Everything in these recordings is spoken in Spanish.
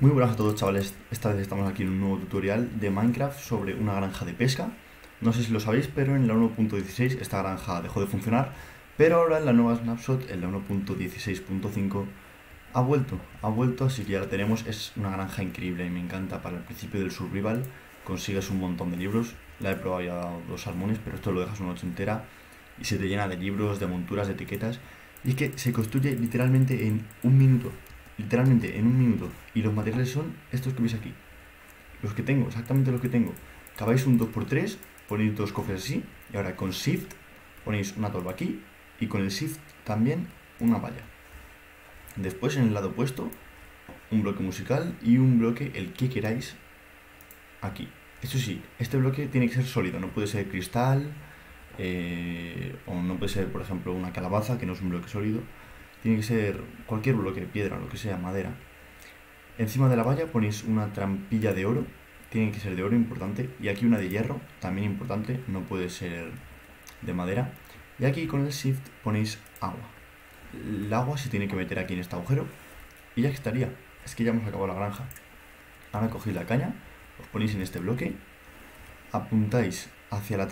Muy buenas a todos, chavales. Esta vez estamos aquí en un nuevo tutorial de Minecraft sobre una granja de pesca. No sé si lo sabéis, pero en la 1.16 esta granja dejó de funcionar, pero ahora en la nueva snapshot, en la 1.16.5, ha vuelto, así que ya la tenemos. Es una granja increíble y me encanta para el principio del survival. Consigues un montón de libros. La he probado ya 2 salmones, pero esto lo dejas una noche entera y se te llena de libros, de monturas, de etiquetas. Y es que se construye literalmente en un minuto. Y los materiales son estos que veis aquí, los que tengo, exactamente los que tengo. Caváis un 2x3, ponéis 2 cofres así, y ahora con shift ponéis una tolva aquí, y con el shift también una valla. Después en el lado opuesto un bloque musical y un bloque, el que queráis, aquí. Eso sí, este bloque tiene que ser sólido, no puede ser cristal, o no puede ser por ejemplo una calabaza, que no es un bloque sólido. Tiene que ser cualquier bloque de piedra, lo que sea, madera. Encima de la valla ponéis una trampilla de oro. Tiene que ser de oro, importante. Y aquí una de hierro, también importante. No puede ser de madera. Y aquí con el shift ponéis agua. El agua se tiene que meter aquí en este agujero. Y ya estaría. Es que ya hemos acabado la granja. Ahora cogéis la caña, os ponéis en este bloque. Apuntáis hacia la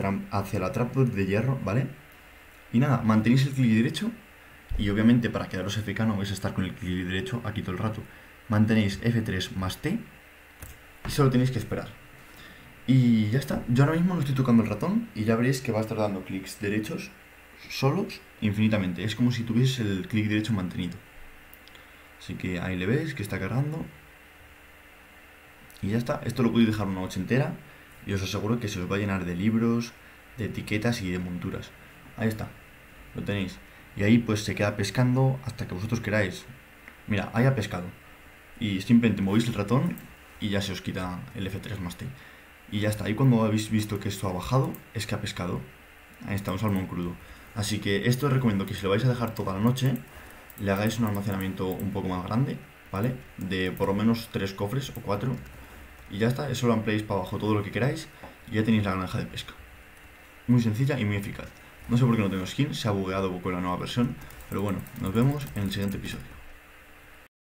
trampa de hierro, ¿vale? Y nada, mantenéis el clic derecho. Y obviamente para quedaros FK no vais a estar con el clic derecho aquí todo el rato. Mantenéis F3 más T y solo tenéis que esperar. Y ya está. Yo ahora mismo no estoy tocando el ratón y ya veréis que va a estar dando clics derechos solos infinitamente. Es como si tuvieses el clic derecho mantenido. Así que ahí le veis que está cargando. Y ya está. Esto lo podéis dejar una noche entera y os aseguro que se os va a llenar de libros, de etiquetas y de monturas. Ahí está. Lo tenéis. Y ahí pues se queda pescando hasta que vosotros queráis. Mira, ahí ha pescado. Y simplemente movéis el ratón y ya se os quita el F3 más T. Y ya está. Y cuando habéis visto que esto ha bajado, es que ha pescado. Ahí está, un salmón crudo. Así que esto os recomiendo que si lo vais a dejar toda la noche, le hagáis un almacenamiento un poco más grande, ¿vale? De por lo menos 3 cofres o 4. Y ya está. Eso lo ampliáis para abajo todo lo que queráis y ya tenéis la granja de pesca. Muy sencilla y muy eficaz. No sé por qué no tengo skin, se ha bugueado con la nueva versión, pero bueno, nos vemos en el siguiente episodio.